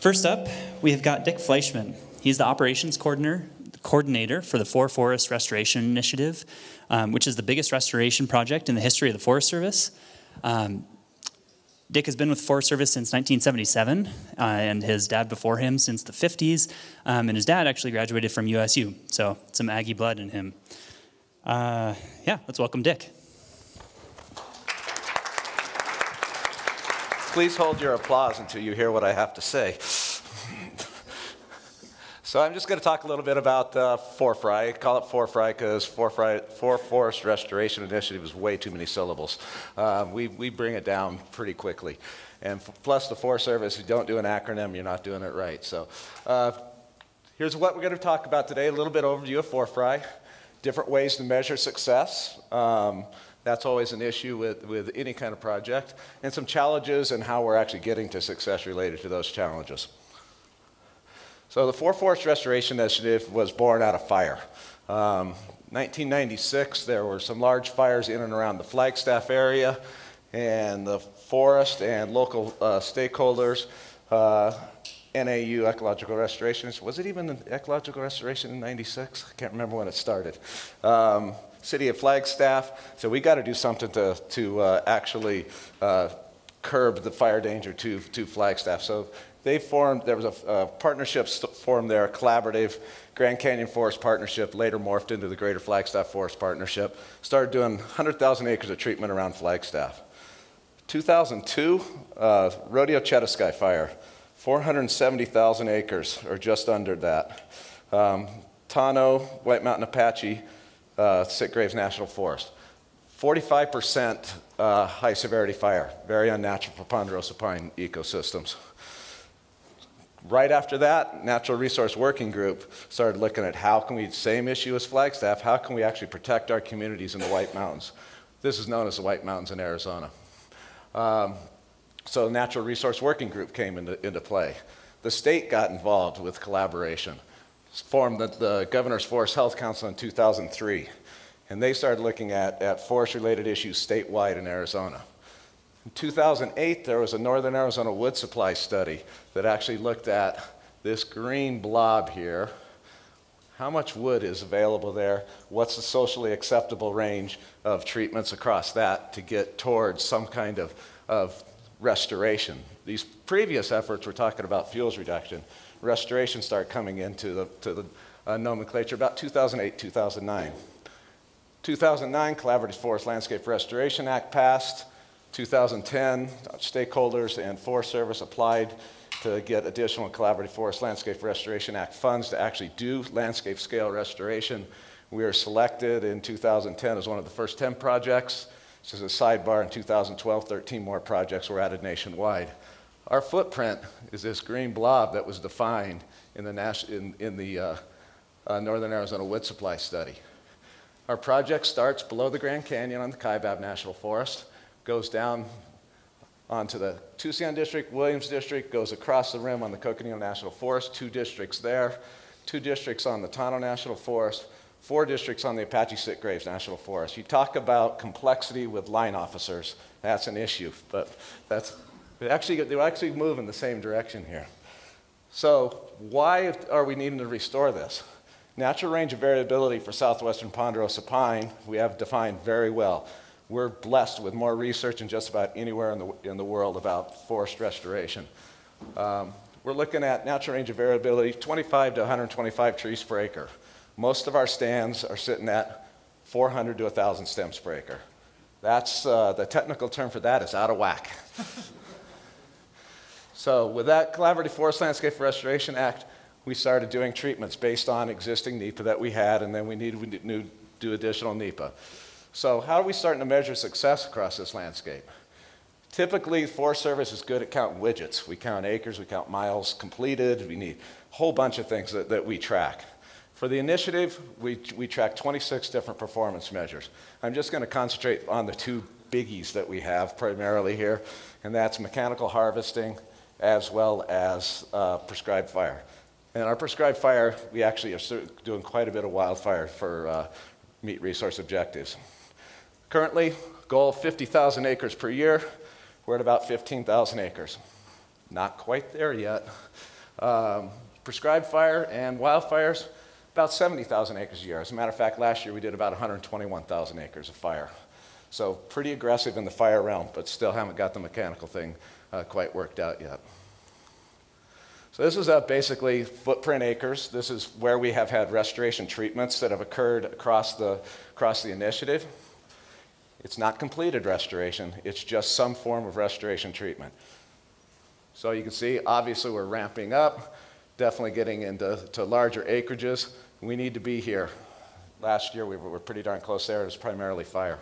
First up, we have got Dick Fleischman. He's the operations coordinator for the Four Forest Restoration Initiative, which is the biggest restoration project in the history of the Forest Service. Dick has been with the Forest Service since 1977, and his dad before him since the 50s, and his dad actually graduated from USU, so some Aggie blood in him. Yeah, let's welcome Dick. Please hold your applause until you hear what I have to say. So I'm just going to talk a little bit about 4FRI. I call it 4FRI because 4 Forest Restoration Initiative is way too many syllables. We bring it down pretty quickly. And plus the Forest Service, if you don't do an acronym, you're not doing it right. So here's what we're going to talk about today, a little bit overview of 4FRI, different ways to measure success. That's always an issue with any kind of project, and some challenges and how we're actually getting to success related to those challenges. So the Four Forest Restoration Initiative was born out of fire. 1996, there were some large fires in and around the Flagstaff area, and the forest and local stakeholders, NAU Ecological Restoration, was it even Ecological Restoration in 96? I can't remember when it started. City of Flagstaff, so we got to do something to actually curb the fire danger to Flagstaff. So they formed, there was a partnership formed there, a collaborative Grand Canyon Forest Partnership, later morphed into the Greater Flagstaff Forest Partnership, started doing 100,000 acres of treatment around Flagstaff. 2002, Rodeo Chediski Fire, 470,000 acres, or just under that. Tano, White Mountain Apache, Sitgreaves National Forest. 45% high severity fire, very unnatural for ponderosa pine ecosystems. Right after that, Natural Resource Working Group started looking at how can we, same issue as Flagstaff, how can we actually protect our communities in the White Mountains? This is known as the White Mountains in Arizona. So the Natural Resource Working Group came into play. The state got involved with collaboration, formed the Governor's Forest Health Council in 2003, and they started looking at forest-related issues statewide in Arizona. In 2008, there was a Northern Arizona Wood Supply Study that actually looked at this green blob here. How much wood is available there? What's the socially acceptable range of treatments across that to get towards some kind of restoration? These previous efforts were talking about fuels reduction. Restoration started coming into the nomenclature about 2008, 2009. 2009, Collaborative Forest Landscape Restoration Act passed. 2010, stakeholders and Forest Service applied to get additional Collaborative Forest Landscape Restoration Act funds to actually do landscape scale restoration. We were selected in 2010 as one of the first 10 projects. This is a sidebar. In 2012, 13 more projects were added nationwide. Our footprint is this green blob that was defined in the Northern Arizona Wood Supply Study. Our project starts below the Grand Canyon on the Kaibab National Forest, goes down onto the Tusayan District, Williams District, goes across the rim on the Coconino National Forest, 2 districts there, 2 districts on the Tonto National Forest, 4 districts on the Apache-Sitgreaves National Forest. You talk about complexity with line officers, that's an issue, but that's, they actually move in the same direction here. So why are we needing to restore this? Natural range of variability for southwestern ponderosa pine, we have defined very well. We're blessed with more research than just about anywhere in the world about forest restoration. We're looking at natural range of variability, 25 to 125 trees per acre. Most of our stands are sitting at 400 to 1,000 stems per acre. That's, the technical term for that is out of whack. So with that Collaborative Forest Landscape Restoration Act, we started doing treatments based on existing NEPA that we had, and then we needed to do additional NEPA. So how are we starting to measure success across this landscape? Typically, the Forest Service is good at counting widgets. We count acres, we count miles completed, we need a whole bunch of things that we track. For the initiative, we track 26 different performance measures. I'm just going to concentrate on the 2 biggies that we have primarily here, and that's mechanical harvesting as well as prescribed fire. And our prescribed fire, we actually are doing quite a bit of wildfire for meet resource objectives. Currently, goal 50,000 acres per year. We're at about 15,000 acres. Not quite there yet. Prescribed fire and wildfires, about 70,000 acres a year. As a matter of fact, last year we did about 121,000 acres of fire. So pretty aggressive in the fire realm, but still haven't got the mechanical thing quite worked out yet. So this is basically footprint acres. This is where we have had restoration treatments that have occurred across the initiative. It's not completed restoration. It's just some form of restoration treatment. So you can see, obviously, we're ramping up, definitely getting into larger acreages. We need to be here. Last year, we were pretty darn close there. It was primarily fire.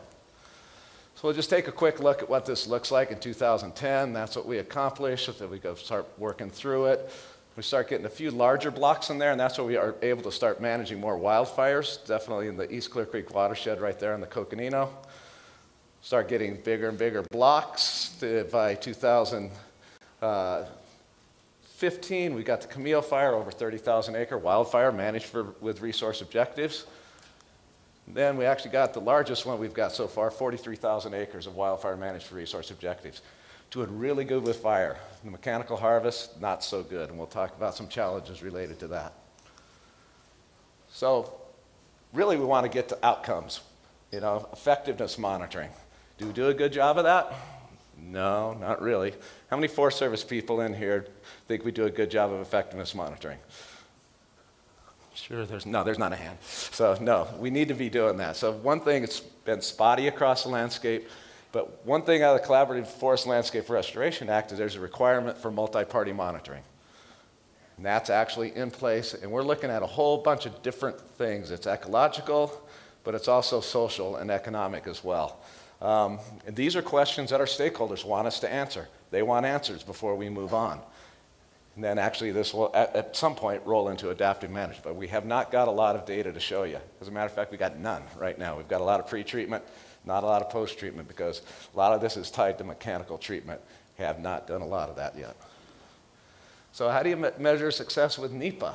So we'll just take a quick look at what this looks like in 2010. That's what we accomplished. Then we go start working through it. We start getting a few larger blocks in there, and that's where we are able to start managing more wildfires, definitely in the East Clear Creek watershed right there in the Coconino. Start getting bigger and bigger blocks. By 2015, we got the Camille fire, over 30,000 acre wildfire managed with resource objectives. Then we actually got the largest one we've got so far, 43,000 acres of wildfire managed for resource objectives. Doing really good with fire. The mechanical harvest, not so good, and we'll talk about some challenges related to that. So really we want to get to outcomes, you know, effectiveness monitoring. Do we do a good job of that? No, not really. How many Forest Service people in here think we do a good job of effectiveness monitoring? Sure, there's not a hand. So no, we need to be doing that. So one thing, it's been spotty across the landscape, but one thing out of the Collaborative Forest Landscape Restoration Act is there's a requirement for multi-party monitoring. And that's actually in place, and we're looking at a whole bunch of different things. It's ecological, but it's also social and economic as well. And these are questions that our stakeholders want us to answer. They want answers before we move on. And then actually this will, at some point, roll into adaptive management. But we have not got a lot of data to show you. As a matter of fact, we got none right now. We've got a lot of pre-treatment, not a lot of post-treatment, because a lot of this is tied to mechanical treatment. We have not done a lot of that yet. So how do you measure success with NEPA?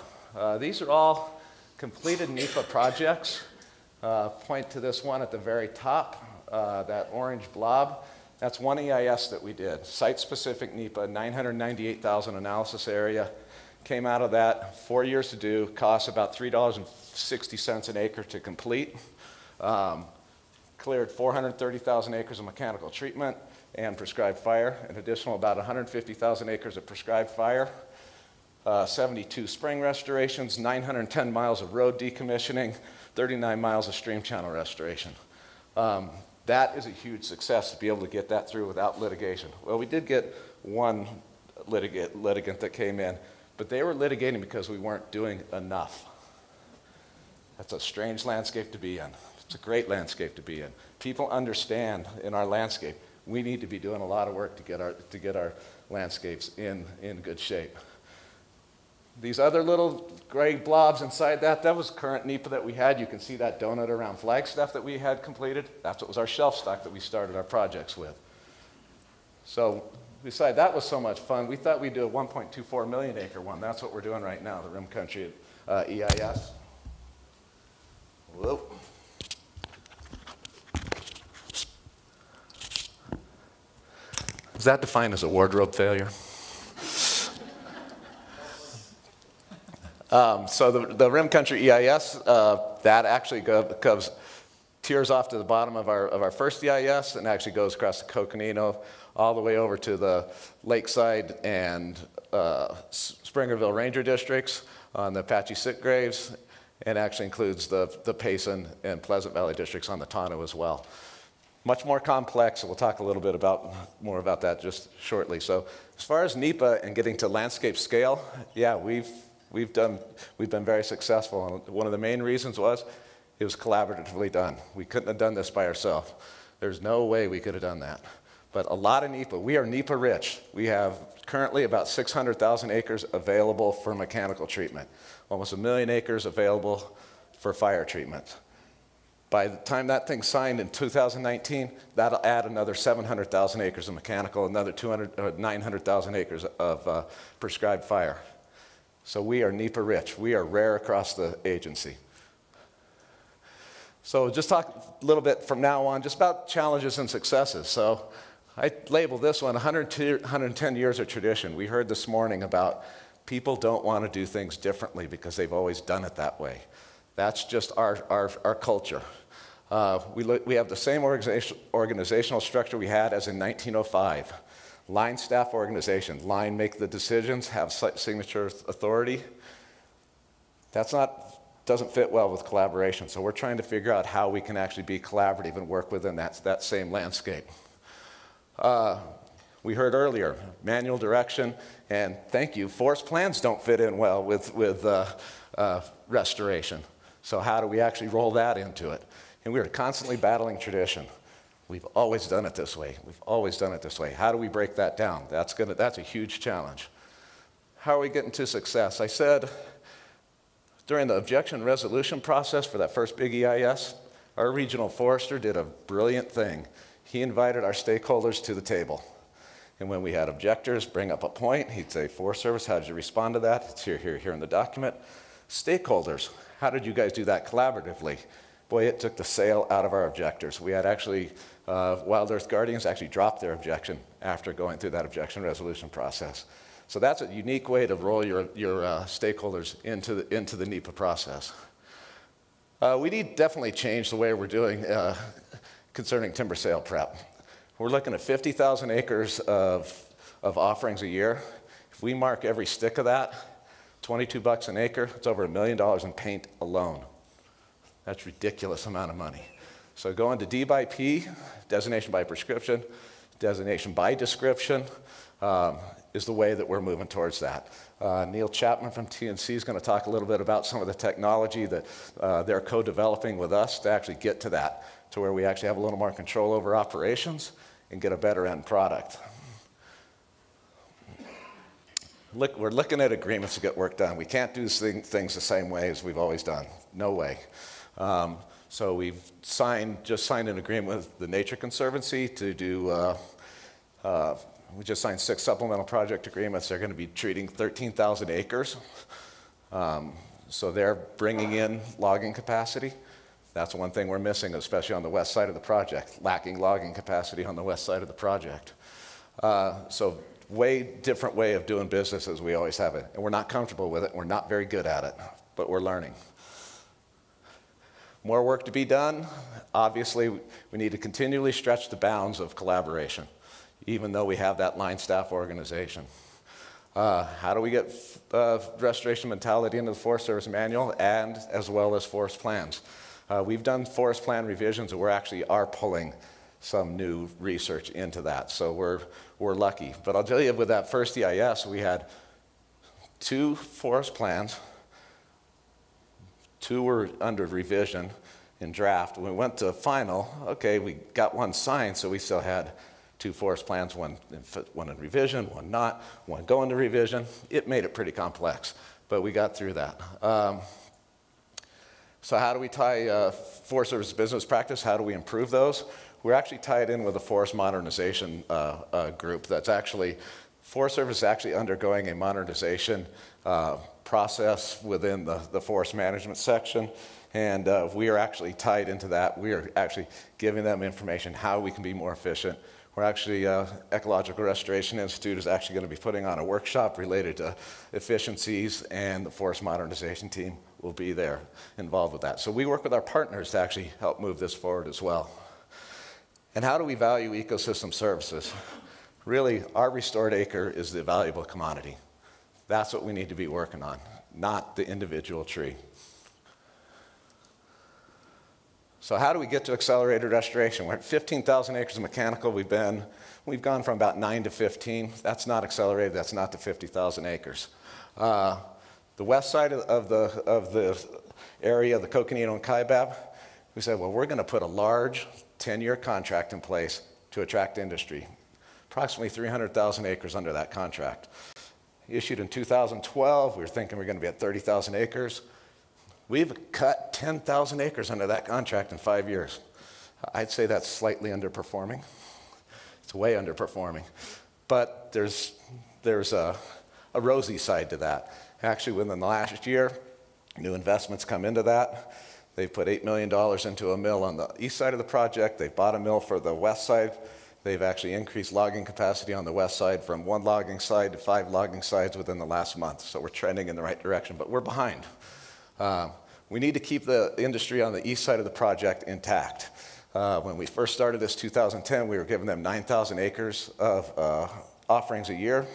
These are all completed NEPA projects. Point to this one at the very top, that orange blob. That's one EIS that we did, site-specific NEPA, 998,000 analysis area. Came out of that, 4 years to do, costs about $3.60 an acre to complete. Cleared 430,000 acres of mechanical treatment and prescribed fire, an additional about 150,000 acres of prescribed fire, 72 spring restorations, 910 miles of road decommissioning, 39 miles of stream channel restoration. That is a huge success to be able to get that through without litigation. Well, we did get one litigant that came in, but they were litigating because we weren't doing enough. That's a strange landscape to be in. It's a great landscape to be in. People understand in our landscape, we need to be doing a lot of work to get our landscapes in good shape. These other little gray blobs inside that was current NEPA that we had. You can see that donut around Flagstaff that we had completed. That's what was our shelf stock that we started our projects with. So we decided that was so much fun, we thought we'd do a 1.24 million acre one. That's what we're doing right now, the Rim Country EIS. Whoa. Is that defined as a wardrobe failure? So the Rim Country EIS, that actually tears off to the bottom of our first EIS and actually goes across the Coconino all the way over to the Lakeside and Springerville Ranger districts on the Apache-Sitgreaves, and actually includes the Payson and Pleasant Valley districts on the Tano as well. Much more complex, and we'll talk a little bit more about that just shortly. So as far as NEPA and getting to landscape scale, yeah, we've been very successful, and one of the main reasons was it was collaboratively done. We couldn't have done this by ourselves. There's no way we could have done that. But a lot of NEPA, we are NEPA rich. We have currently about 600,000 acres available for mechanical treatment, almost 1 million acres available for fire treatment. By the time that thing's signed in 2019, that'll add another 700,000 acres of mechanical, another 900,000 acres of prescribed fire. So we are NEPA rich. We are rare across the agency. So just talk a little bit from now on just about challenges and successes. So I label this one 110 years of tradition. We heard this morning about people don't want to do things differently because they've always done it that way. That's just our culture. We have the same organizational structure we had as in 1905. Line staff organization. Line make the decisions, have signature authority. That's doesn't fit well with collaboration. So we're trying to figure out how we can actually be collaborative and work within that same landscape. We heard earlier, manual direction, and thank you, forest plans don't fit in well with restoration. So how do we actually roll that into it? And we are constantly battling tradition. We've always done it this way. We've always done it this way. How do we break that down? That's a huge challenge. How are we getting to success? I said during the objection resolution process for that first big EIS, our regional forester did a brilliant thing. He invited our stakeholders to the table. And when we had objectors bring up a point, he'd say, Forest Service, how did you respond to that? It's here, here, here in the document. Stakeholders, how did you guys do that collaboratively? Boy, it took the sail out of our objectors. We had actually, Wild Earth Guardians actually dropped their objection after going through that objection resolution process. So that's a unique way to roll your stakeholders into the NEPA process. We need definitely change the way we're doing concerning timber sale prep. We're looking at 50,000 acres of offerings a year. If we mark every stick of that, 22 bucks an acre, it's over $1 million in paint alone. That's a ridiculous amount of money. So going to D by P, designation by prescription, designation by description, is the way that we're moving towards that. Neil Chapman from TNC is going to talk a little bit about some of the technology that they're co-developing with us to actually get to that, to where we actually have a little more control over operations and get a better end product. Look, we're looking at agreements to get work done. We can't do things the same way as we've always done. No way. So we've just signed an agreement with the Nature Conservancy to do we just signed 6 supplemental project agreements. They're going to be treating 13,000 acres. So they're bringing in logging capacity. That's one thing we're missing, especially on the west side of the project, lacking logging capacity on the west side of the project. So way different way of doing business as we always have it. And we're not comfortable with it. We're not very good at it, but we're learning. More work to be done. Obviously, we need to continually stretch the bounds of collaboration, even though we have that line staff organization. How do we get restoration mentality into the Forest Service manual and as well as forest plans? We've done forest plan revisions and we actually are pulling some new research into that, so we're lucky. But I'll tell you, with that first EIS, we had 2 forest plans, 2 were under revision in draft. When we went to final, okay, we got 1 signed, so we still had 2 forest plans, one in revision, one not, one going to revision. It made it pretty complex, but we got through that. So how do we tie Forest Service business practice? How do we improve those? We're actually tied in with a forest modernization group that's actually, Forest Service is actually undergoing a modernization process within the forest management section. And we are actually tied into that. We are actually giving them information how we can be more efficient. We're actually, Ecological Restoration Institute is actually going to be putting on a workshop related to efficiencies, and the forest modernization team will be there involved with that. So we work with our partners to actually help move this forward as well. And how do we value ecosystem services? Really, our restored acre is the valuable commodity. That's what we need to be working on, not the individual tree. So how do we get to accelerated restoration? We're at 15,000 acres of mechanical. We've gone from about 9 to 15. That's not accelerated. That's not the 50,000 acres. The west side of the area, the Coconino and Kaibab, we said, well, we're going to put a large 10-year contract in place to attract industry. Approximately 300,000 acres under that contract. Issued in 2012, we were thinking we're going to be at 30,000 acres. We've cut 10,000 acres under that contract in 5 years. I'd say that's slightly underperforming. It's way underperforming. But there's a rosy side to that. Actually, within the last year, new investments come into that. They put $8 million into a mill on the east side of the project. They bought a mill for the west side. They've actually increased logging capacity on the west side from 1 logging side to 5 logging sides within the last month. So we're trending in the right direction, but we're behind. We need to keep the industry on the east side of the project intact. When we first started this 2010, we were giving them 9,000 acres of offerings a year.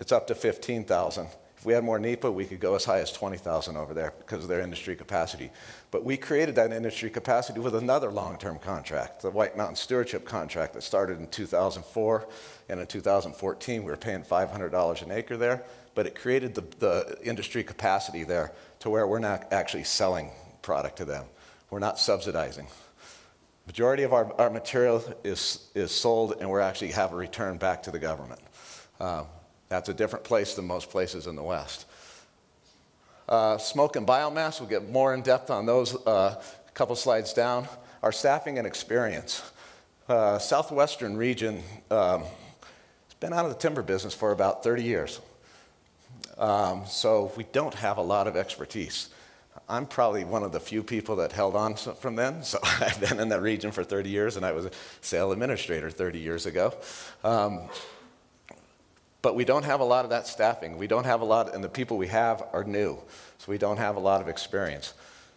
It's up to 15,000. If we had more NEPA, we could go as high as 20,000 over there because of their industry capacity. But we created that industry capacity with another long-term contract, the White Mountain Stewardship Contract that started in 2004. And in 2014, we were paying $500 an acre there. But it created the industry capacity there to where we're not actually selling product to them. We're not subsidizing. Majority of our material is sold, and we actually have a return back to the government. That's a different place than most places in the West. Smoke and biomass, we'll get more in depth on those a couple slides down. Our staffing and experience. Southwestern region has been out of the timber business for about 30 years. So we don't have a lot of expertise. I'm probably one of the few people that held on from then. So I've been in that region for 30 years, and I was a sale administrator 30 years ago. But we don't have a lot of that staffing. We don't have a lot, and the people we have are new. So we don't have a lot of experience.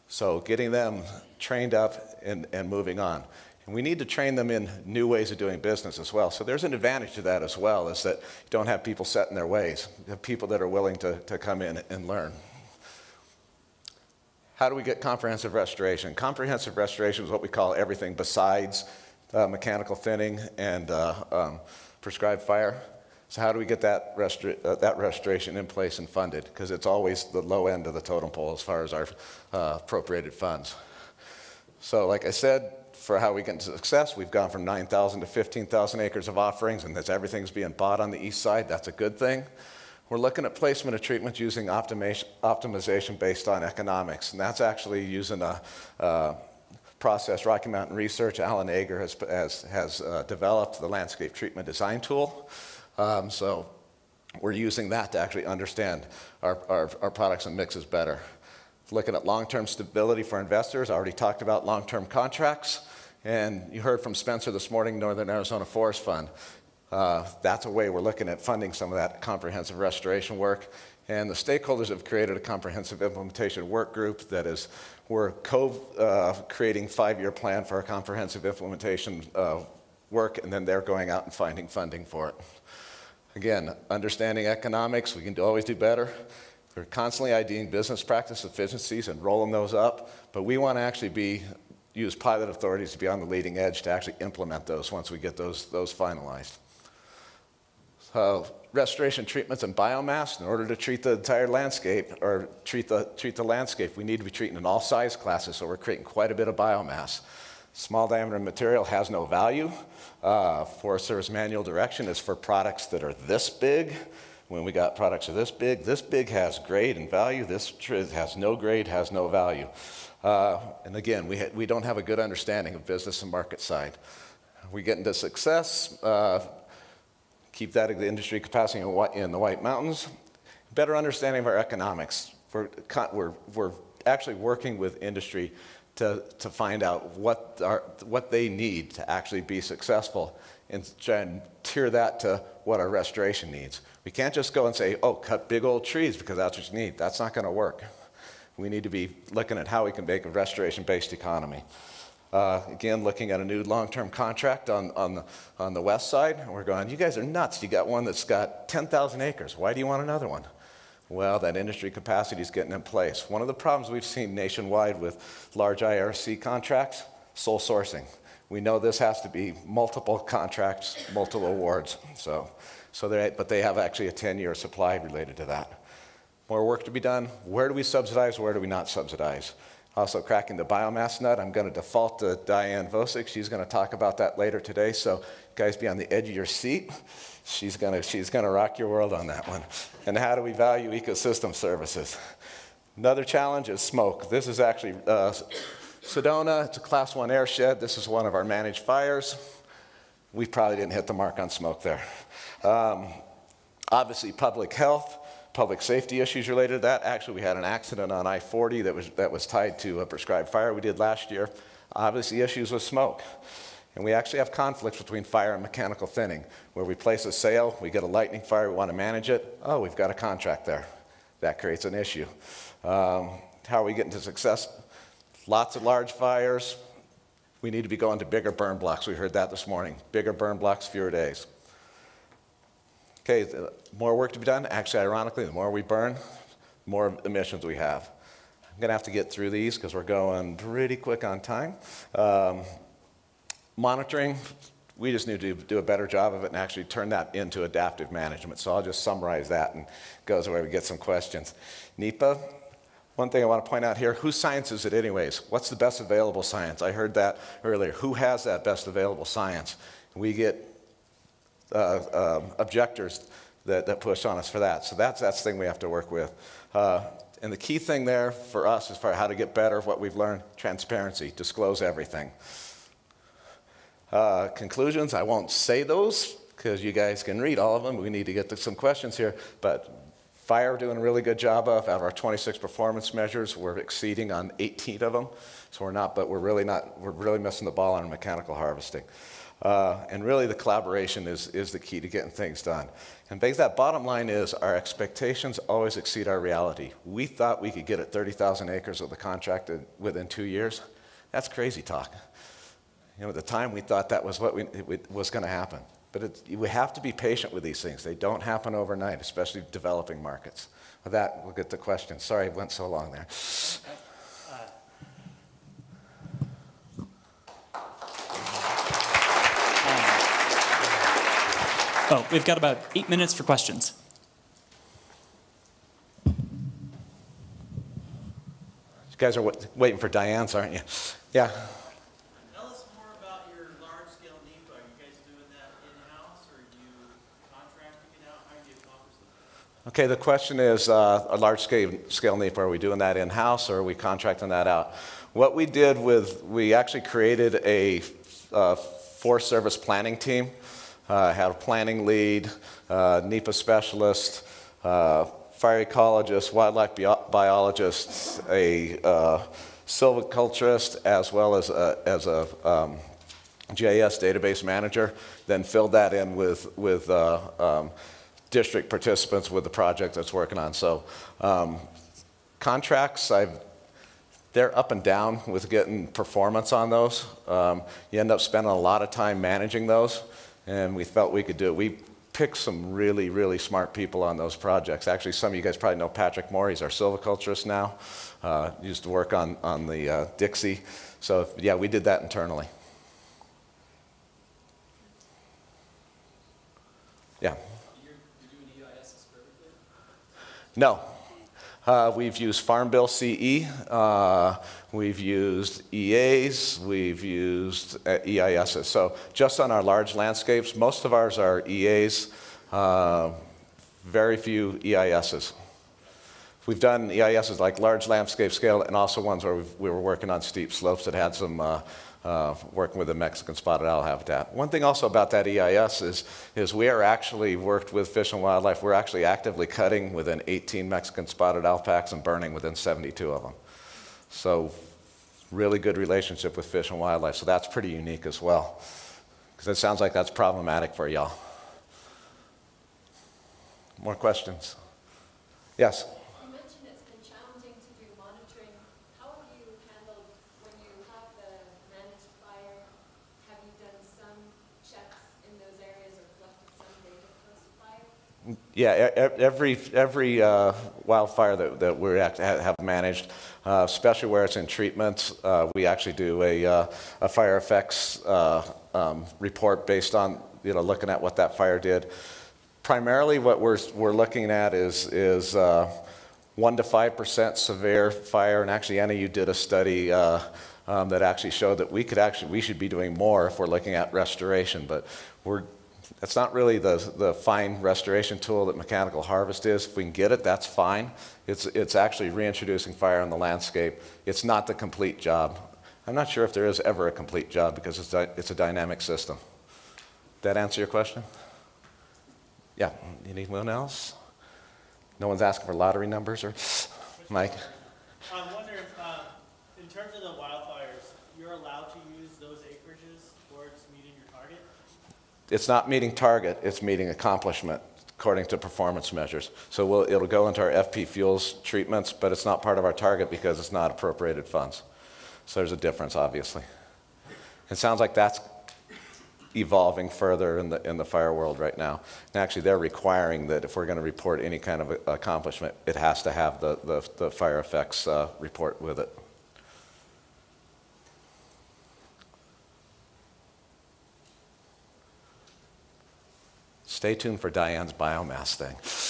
So getting them trained up and moving on. And we need to train them in new ways of doing business as well. So there's an advantage to that as well, is that you don't have people set in their ways. You have people that are willing to come in and learn. How do we get comprehensive restoration? Comprehensive restoration is what we call everything besides mechanical thinning and prescribed fire. So how do we get that, that restoration in place and funded? Because it's always the low end of the totem pole as far as our appropriated funds. So like I said, for how we get to success, we've gone from 9,000 to 15,000 acres of offerings, and that's everything's being bought on the east side. That's a good thing. We're looking at placement of treatments using optimization based on economics, and that's actually using a process Rocky Mountain Research, Alan Ager has developed, the landscape treatment design tool. So we're using that to actually understand our products and mixes better. Looking at long-term stability for investors. I already talked about long-term contracts. And you heard from Spencer this morning, Northern Arizona Forest Fund. That's a way we're looking at funding some of that comprehensive restoration work. And the stakeholders have created a comprehensive implementation work group that is, we're co-creating a 5-year plan for our comprehensive implementation work, and then they're going out and finding funding for it. Again, understanding economics, we can always do better. We're constantly IDing business practice efficiencies and rolling those up, but we want to actually use pilot authorities to be on the leading edge to actually implement those once we get those finalized. So restoration treatments and biomass, in order to treat the entire landscape, or treat the landscape, we need to be treating in all size classes, so we're creating quite a bit of biomass. Small diameter material has no value. Forest Service manual direction is for products that are this big. When we got products that are this big has grade and value. This has no grade, has no value. And again, we don't have a good understanding of business and market side. We get into success, keep that industry capacity in the White Mountains. Better understanding of our economics. We're actually working with industry to find out what they need to actually be successful, and try and tier that to what our restoration needs. We can't just go and say, oh, cut big old trees because that's what you need. That's not going to work. We need to be looking at how we can make a restoration-based economy. Again, looking at a new long-term contract on the west side, and we're going, you guys are nuts. You got one that's got 10,000 acres. Why do you want another one? Well, that industry capacity is getting in place. One of the problems we've seen nationwide with large IRC contracts, sole sourcing. We know this has to be multiple contracts, multiple awards. But they have actually a 10-year supply related to that. More work to be done. Where do we subsidize? Where do we not subsidize? Also cracking the biomass nut. I'm going to default to Diane Vosick. She's going to talk about that later today. So guys, be on the edge of your seat. She's gonna rock your world on that one. And how do we value ecosystem services? Another challenge is smoke. This is actually Sedona. It's a Class 1 airshed. This is one of our managed fires. We probably didn't hit the mark on smoke there. Obviously, public health, public safety issues related to that. Actually, we had an accident on I-40 that was tied to a prescribed fire we did last year. Obviously, issues with smoke. And we actually have conflicts between fire and mechanical thinning, where we place a sale, we get a lightning fire, we want to manage it. Oh, we've got a contract there. That creates an issue. How are we getting to success? Lots of large fires. We need to be going to bigger burn blocks. We heard that this morning. Bigger burn blocks, fewer days. Okay, the more work to be done. Actually, ironically, the more we burn, the more emissions we have. I'm going to have to get through these because we're going pretty quick on time. Monitoring, we just need to do a better job of it and actually turn that into adaptive management. So I'll just summarize that and go to where we get some questions. NEPA, one thing I want to point out here, whose science is it anyways? What's the best available science? I heard that earlier. Who has that best available science? We get objectors that push on us for that. So that's the thing we have to work with. And the key thing there for us as far as how to get better of what we've learned, transparency, disclose everything. Conclusions, I won't say those because you guys can read all of them. We need to get to some questions here, but fire doing a really good job of. Out of our 26 performance measures, we're exceeding on 18 of them. So we're really missing the ball on mechanical harvesting. And really the collaboration is the key to getting things done. And basically that bottom line is our expectations always exceed our reality. We thought we could get at 30,000 acres of the contract within 2 years. That's crazy talk. You know, at the time, we thought that was what was going to happen. But we have to be patient with these things. They don't happen overnight, especially developing markets. With that, we'll get to questions. Sorry I went so long there. We've got about 8 minutes for questions. You guys are waiting for Diane's, aren't you? Yeah. Okay, the question is, a large-scale NEPA, are we doing that in-house or are we contracting that out? What we did with, we actually created a Forest Service planning team, had a planning lead, NEPA specialist, fire ecologist, wildlife biologist, a silviculturist, as well as a GIS database manager, then filled that in with district participants with the project that's working on. So contracts, they're up and down with getting performance on those. You end up spending a lot of time managing those, and we felt we could do it. We picked some really, really smart people on those projects. Actually, some of you guys probably know Patrick Moore. He's our silviculturist now. Used to work on the Dixie. So yeah, we did that internally. Yeah. No. We've used Farm Bill CE, we've used EAs, we've used EISs. So just on our large landscapes, most of ours are EAs, very few EISs. We've done EISs like large landscape scale and also ones where we were working on steep slopes that had some working with the Mexican spotted owl habitat. One thing also about that EIS is we are actually worked with Fish and Wildlife. We're actually actively cutting within 18 Mexican spotted owl packs and burning within 72 of them. So really good relationship with Fish and Wildlife. So that's pretty unique as well, because it sounds like that's problematic for y'all. More questions? Yes? Yeah, every wildfire that we have managed, especially where it's in treatment, we actually do a fire effects report based on, you know, looking at what that fire did. Primarily, what we're looking at is 1 to 5% severe fire, and actually, NAU did a study. That actually showed that we should be doing more if we're looking at restoration, but that's not really the fine restoration tool that mechanical harvest is. If we can get it, that's fine. It's actually reintroducing fire on the landscape. It's not the complete job. I'm not sure if there is ever a complete job because it's a dynamic system. Did that answer your question? Yeah, you need one else? No one's asking for lottery numbers or Mike? I wonder if, in terms of the wildfires, you're allowed to use those acreages towards it's not meeting target, it's meeting accomplishment according to performance measures. So it'll go into our FP fuels treatments, but it's not part of our target because it's not appropriated funds. So there's a difference, obviously. It sounds like that's evolving further in the fire world right now. And actually, they're requiring that if we're going to report any kind of accomplishment, it has to have the fire effects report with it. Stay tuned for Diane's biomass thing.